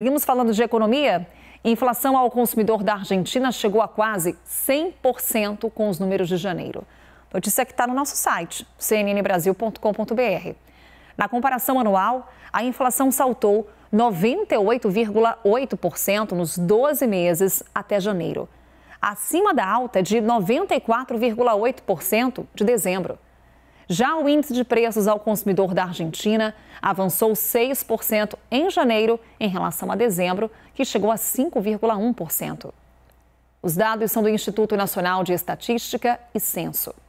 Seguimos falando de economia. Inflação ao consumidor da Argentina chegou a quase 100% com os números de janeiro. Notícia que está no nosso site, cnnbrasil.com.br. Na comparação anual, a inflação saltou 98,8% nos 12 meses até janeiro, acima da alta de 94,8% de dezembro. Já o índice de preços ao consumidor da Argentina avançou 6% em janeiro em relação a dezembro, que chegou a 5,1%. Os dados são do Instituto Nacional de Estatística e Censo.